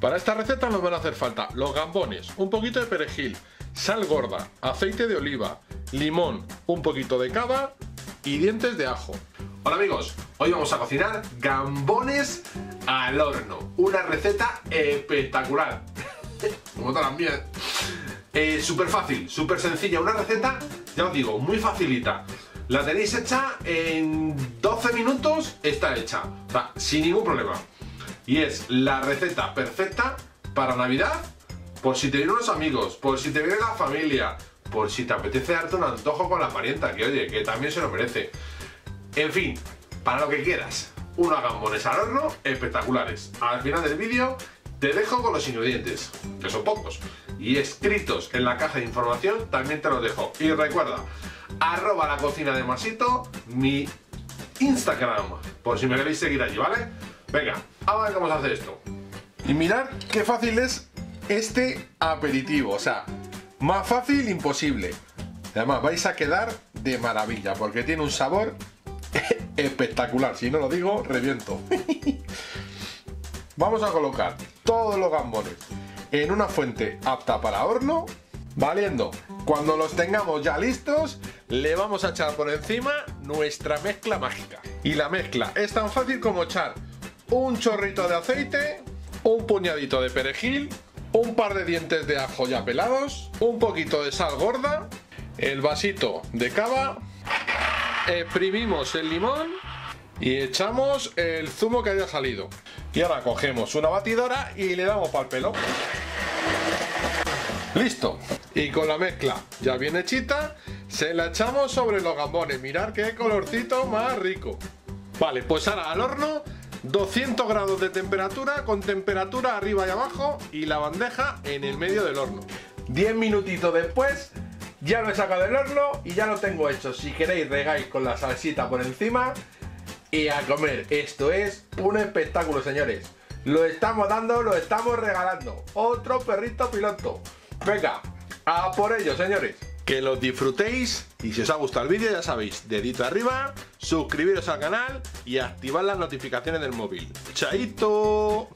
Para esta receta nos van a hacer falta los gambones, un poquito de perejil, sal gorda, aceite de oliva, limón, un poquito de cava y dientes de ajo. Hola amigos, hoy vamos a cocinar gambones al horno, una receta espectacular. Como todas las mías. Súper fácil, súper sencilla, una receta, ya os digo, muy facilita. La tenéis hecha en 12 minutos, está hecha, o sea, sin ningún problema. Y es la receta perfecta para Navidad, por si te vienen unos amigos, por si te viene la familia, por si te apetece darte un antojo con la parienta, que oye, que también se lo merece. En fin, para lo que quieras, unos gambones al horno espectaculares. Al final del vídeo te dejo con los ingredientes, que son pocos, y escritos en la caja de información también te los dejo. Y recuerda, arroba la cocina de Masito, mi Instagram, por si me queréis seguir allí, ¿vale? Venga, a ver cómo se hace esto. Y mirad qué fácil es este aperitivo, o sea, más fácil imposible. Además vais a quedar de maravilla porque tiene un sabor espectacular, si no lo digo, reviento. Vamos a colocar todos los gambones en una fuente apta para horno, valiendo. Cuando los tengamos ya listos, le vamos a echar por encima nuestra mezcla mágica. Y la mezcla es tan fácil como echar un chorrito de aceite, un puñadito de perejil, un par de dientes de ajo ya pelados, un poquito de sal gorda, el vasito de cava, exprimimos el limón y echamos el zumo que haya salido. Y ahora cogemos una batidora y le damos pa'l pelo. Listo. Y con la mezcla ya bien hechita, se la echamos sobre los gambones. Mirad qué colorcito más rico. Vale, pues ahora al horno, 200 grados de temperatura, con temperatura arriba y abajo, y la bandeja en el medio del horno. 10 minutitos después ya lo he sacado del horno y ya lo tengo hecho. Si queréis regáis con la salsita por encima y a comer. Esto es un espectáculo, señores. Lo estamos dando, lo estamos regalando. Otro perrito piloto. Venga, a por ello, señores. Que los disfrutéis y si os ha gustado el vídeo ya sabéis, dedito arriba, suscribiros al canal y activad las notificaciones del móvil. ¡Chaito!